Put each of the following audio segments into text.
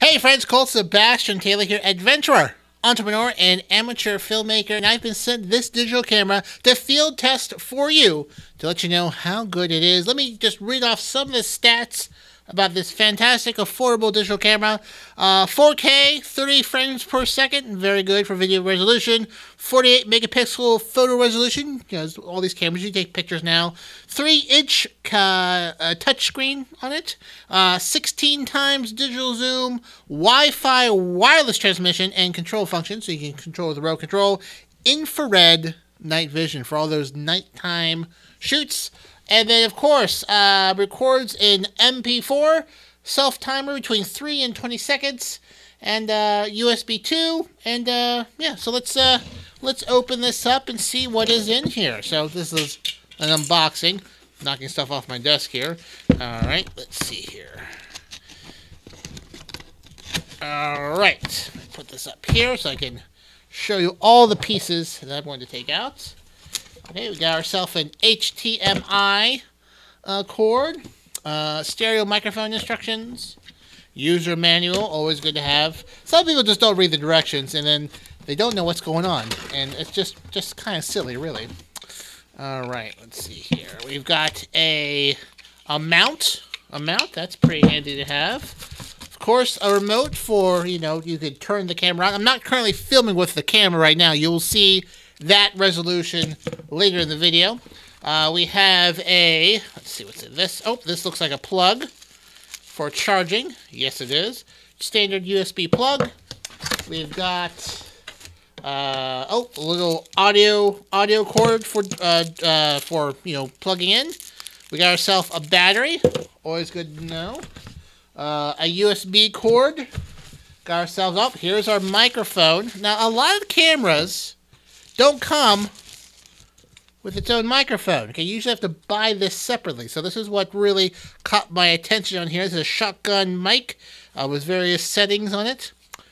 Hey friends, Colt Sebastian Taylor here, adventurer, entrepreneur, and amateur filmmaker, and I've been sent this digital camera to field test for you to let you know how good it is. Let me just read off some of the stats about this fantastic, affordable digital camera. 4K, 30 frames per second, very good for video resolution. 48 megapixel photo resolution, because all these cameras, you take pictures now. 3-inch touchscreen on it. 16 times digital zoom, Wi-Fi wireless transmission and control function, so you can control the remote control. Infrared night vision for all those nighttime shoots. And then, of course, records in MP4, self-timer between 3 and 20 seconds, and USB 2. And, yeah, so let's open this up and see what is in here. So this is an unboxing. I'm knocking stuff off my desk here. All right, let's see here. All right, put this up here so I can show you all the pieces that I'm going to take out. Okay, we got ourselves an HDMI cord, stereo microphone instructions, user manual, always good to have. Some people just don't read the directions and then they don't know what's going on. And it's just kind of silly, really. All right, let's see here. We've got a mount. A mount, that's pretty handy to have. Of course, a remote for, you know, you could turn the camera on. I'm not currently filming with the camera right now. You'll see that resolution later in the video. We have a, let's see what's in this. Oh, this looks like a plug for charging. Yes, it is. Standard USB plug. We've got, a little audio cord for, you know, plugging in. We got ourselves a battery. Always good to know. A USB cord. Got ourselves up. Here's our microphone. Now, a lot of cameras don't come with its own microphone. Okay, you usually have to buy this separately. So this is what really caught my attention on here. This is a shotgun mic with various settings on it.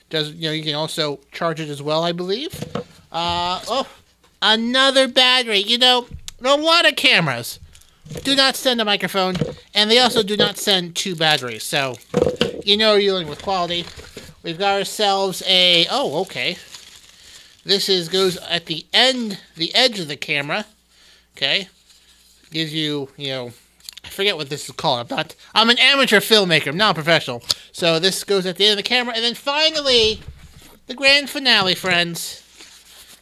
Does, you know, you can also charge it as well, I believe. Oh, another battery. You know, a lot of cameras do not send a microphone, and they also do not send two batteries. So you know you're dealing with quality. We've got ourselves a, oh, okay. This is goes at the end, the edge of the camera. Okay, gives you, you know, I forget what this is called. I'm an amateur filmmaker, I'm not a professional. So this goes at the end of the camera, and then finally, the grand finale, friends,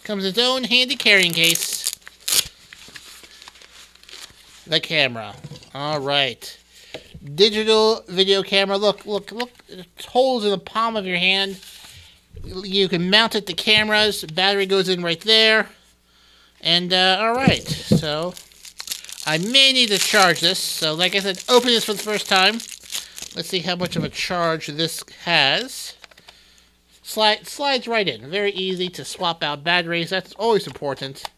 comes its own handy carrying case. The camera. All right, digital video camera. Look, look, look. It holds in the palm of your hand. You can mount it to cameras. Battery goes in right there. And, all right. So, I may need to charge this. So, like I said, open this for the first time. Let's see how much of a charge this has. Slides right in. Very easy to swap out batteries. That's always important.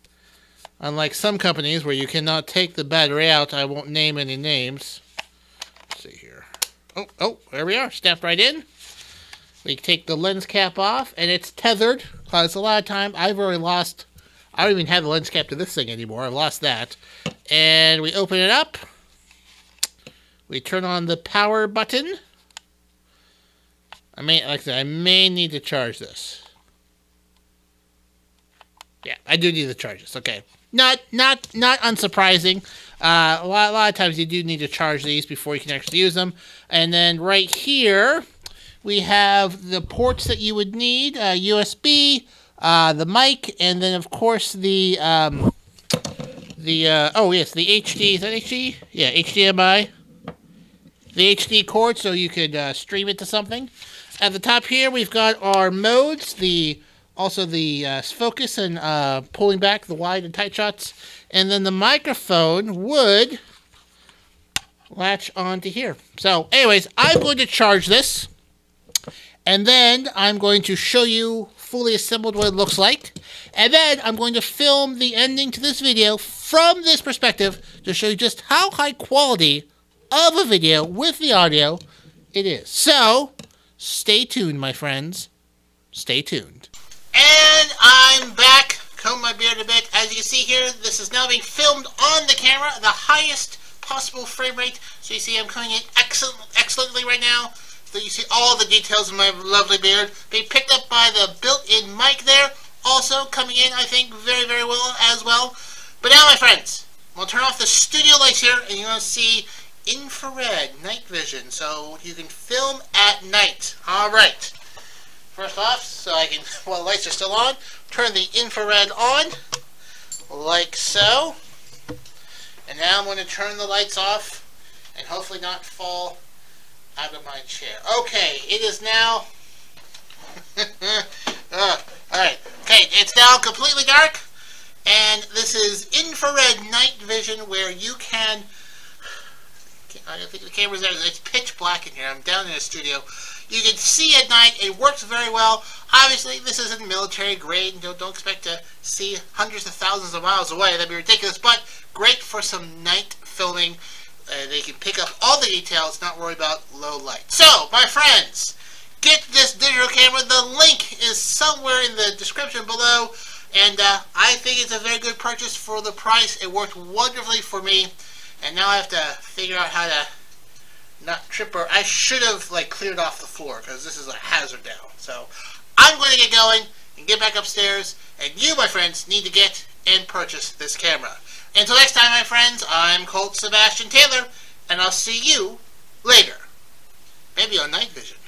Unlike some companies where you cannot take the battery out. I won't name any names. Let's see here. Oh, there we are. Snapped right in. We take the lens cap off, and it's tethered. Because a lot of time, I've already lost. I don't even have the lens cap to this thing anymore. I lost that. And we open it up. We turn on the power button. I may, like I said, I may need to charge this. Yeah, I do need to charge this. Okay, not unsurprising. A lot of times you do need to charge these before you can actually use them. And then right here, we have the ports that you would need, USB, the mic, and then, of course, the HD, is that HD? Yeah, HDMI. The HD cord, so you could stream it to something. At the top here, we've got our modes, also the focus and pulling back, the wide and tight shots. And then the microphone would latch onto here. So, anyways, I'm going to charge this. And then I'm going to show you fully assembled what it looks like. And then I'm going to film the ending to this video from this perspective to show you just how high quality of a video with the audio it is. So stay tuned, my friends. Stay tuned. And I'm back. Combed my beard a bit. As you can see here, this is now being filmed on the camera, the highest possible frame rate. So you see I'm coming in excellently right now. So you see all the details of my lovely beard being picked up by the built-in mic there. Also coming in, I think, very, very well as well. But now, my friends, we'll turn off the studio lights here, and you're going to see infrared night vision, so you can film at night. All right. First off, so I can, while the lights are still on, turn the infrared on, like so. And now I'm going to turn the lights off and hopefully not fall out of my chair. Okay, it is now... Alright, okay, it's now completely dark, and this is infrared night vision where you can... I don't think the camera's there. It's pitch black in here. I'm down in the studio. You can see at night. It works very well. Obviously, this isn't military grade, and don't expect to see hundreds of thousands of miles away. That'd be ridiculous, but great for some night filming. They can pick up all the details, not worry about low light. So, my friends, get this digital camera. The link is somewhere in the description below, and I think it's a very good purchase for the price. It worked wonderfully for me. And now I have to figure out how to not trip her. I should have, like, cleared off the floor, because this is a hazard now. So, I'm going to get going and get back upstairs. And you, my friends, need to get and purchase this camera. Until next time, my friends, I'm Colt Sebastian Taylor, and I'll see you later. Maybe on night vision.